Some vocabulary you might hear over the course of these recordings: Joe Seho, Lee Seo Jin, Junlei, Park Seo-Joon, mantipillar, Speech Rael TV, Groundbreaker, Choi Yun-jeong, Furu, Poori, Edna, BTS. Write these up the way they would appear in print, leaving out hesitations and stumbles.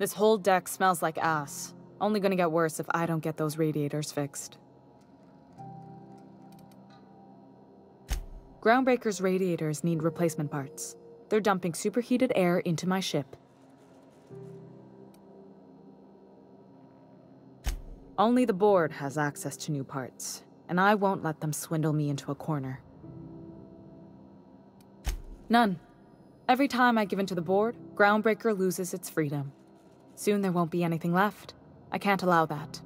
This whole deck smells like ass. Only gonna get worse if I don't get those radiators fixed. Groundbreaker's radiators need replacement parts. They're dumping superheated air into my ship. Only the board has access to new parts, and I won't let them swindle me into a corner. None. Every time I give in to the board, Groundbreaker loses its freedom. Soon there won't be anything left. I can't allow that.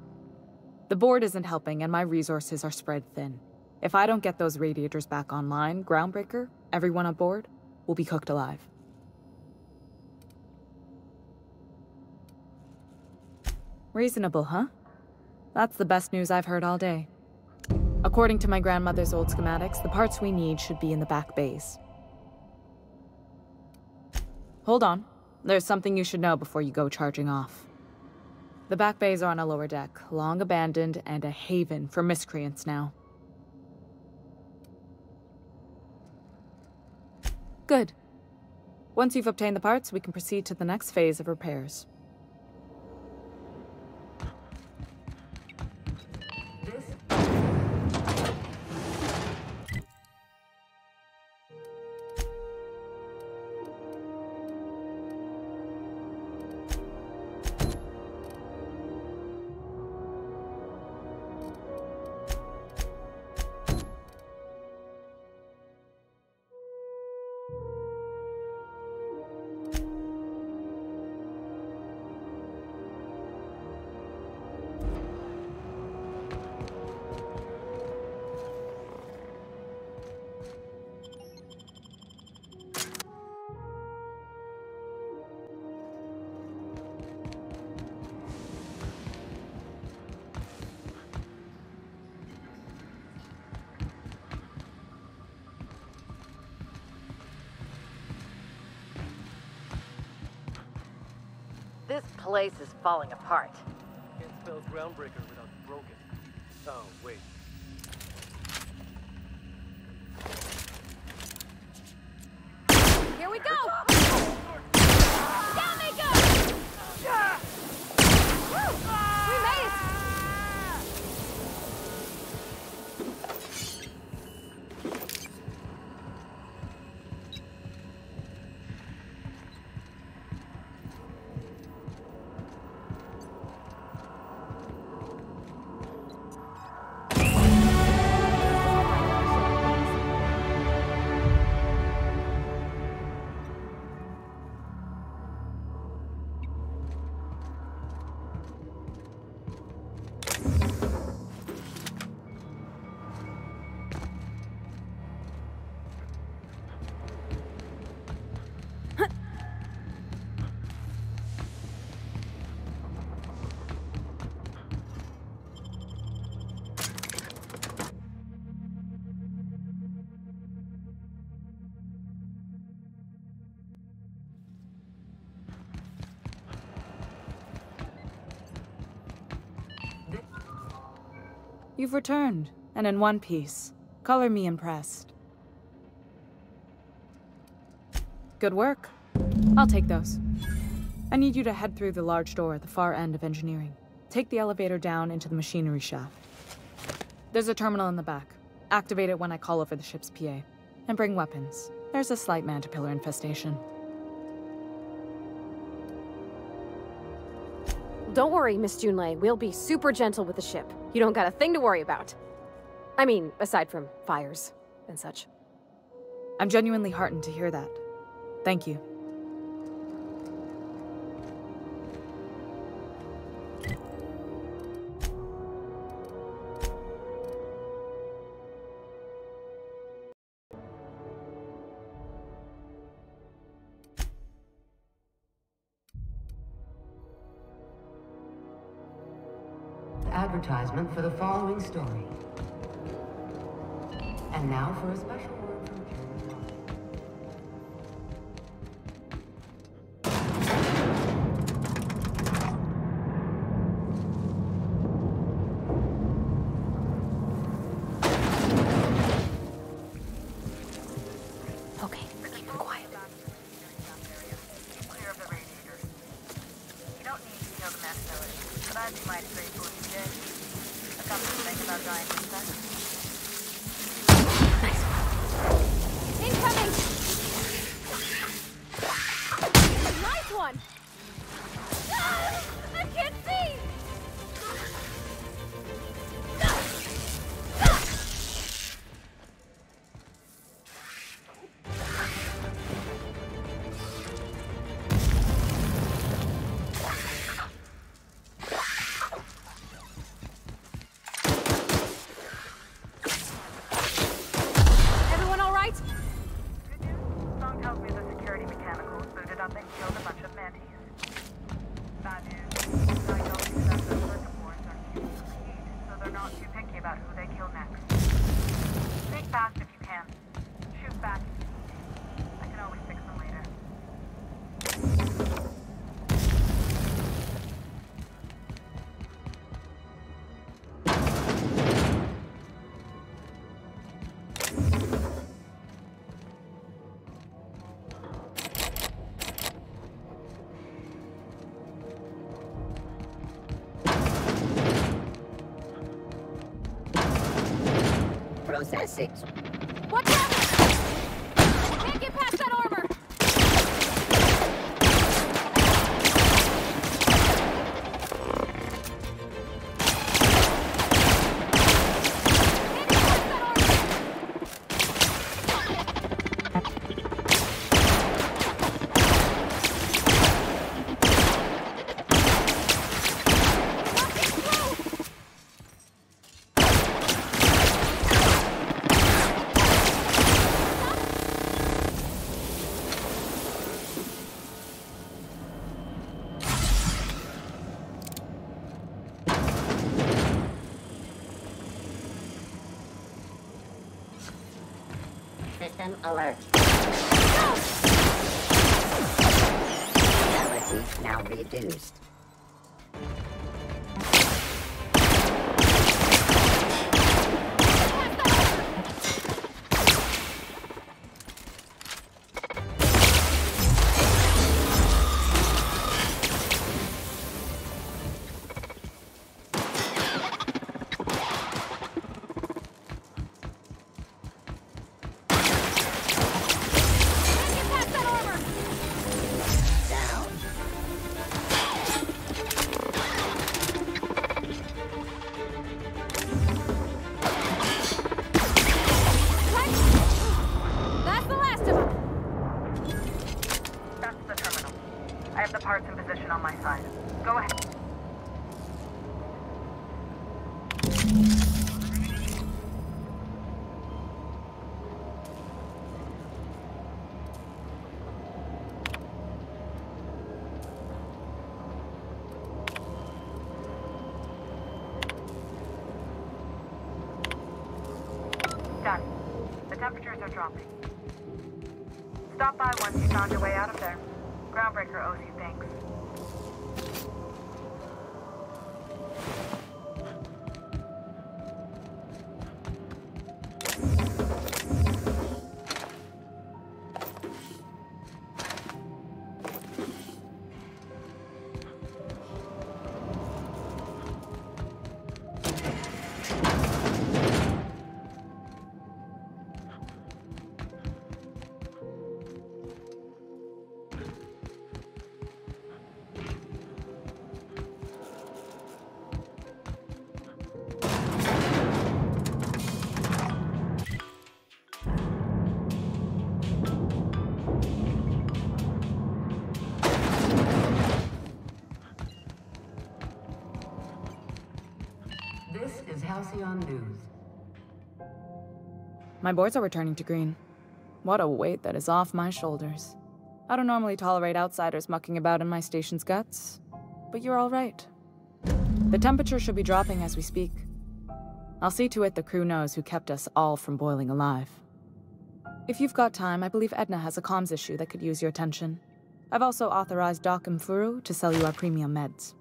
The board isn't helping, and my resources are spread thin. If I don't get those radiators back online, Groundbreaker, everyone on board, will be cooked alive. Reasonable, huh? That's the best news I've heard all day. According to my grandmother's old schematics, the parts we need should be in the back bays. Hold on. There's something you should know before you go charging off. The back bays are on a lower deck, long abandoned and a haven for miscreants now. Good. Once you've obtained the parts, we can proceed to the next phase of repairs. This place is falling apart. Can't spell Groundbreaker without broken. Oh, wait. Here we go! Down they go! We made it! You've returned, and in one piece. Color me impressed. Good work. I'll take those. I need you to head through the large door at the far end of engineering. Take the elevator down into the machinery shaft. There's a terminal in the back. Activate it when I call over the ship's PA. And bring weapons. There's a slight mantipillar infestation. Don't worry, Miss Junlei. We'll be super gentle with the ship. You don't got a thing to worry about. I mean, aside from fires and such. I'm genuinely heartened to hear that. Thank you. Advertisement for the following story. And now for a special word from Junlei. Okay, keep them quiet. Clear of the radiators. You know Processing. Watch out! I can't get past that armor! System alert. No! Reality now reduced. Stop by once you found your way out of there. Groundbreaker owes you thanks. News. My boards are returning to green. What a weight that is off my shoulders. I don't normally tolerate outsiders mucking about in my station's guts, but you're all right. The temperature should be dropping as we speak. I'll see to it the crew knows who kept us all from boiling alive. If you've got time, I believe Edna has a comms issue that could use your attention. I've also authorized Doc and Furu to sell you our premium meds.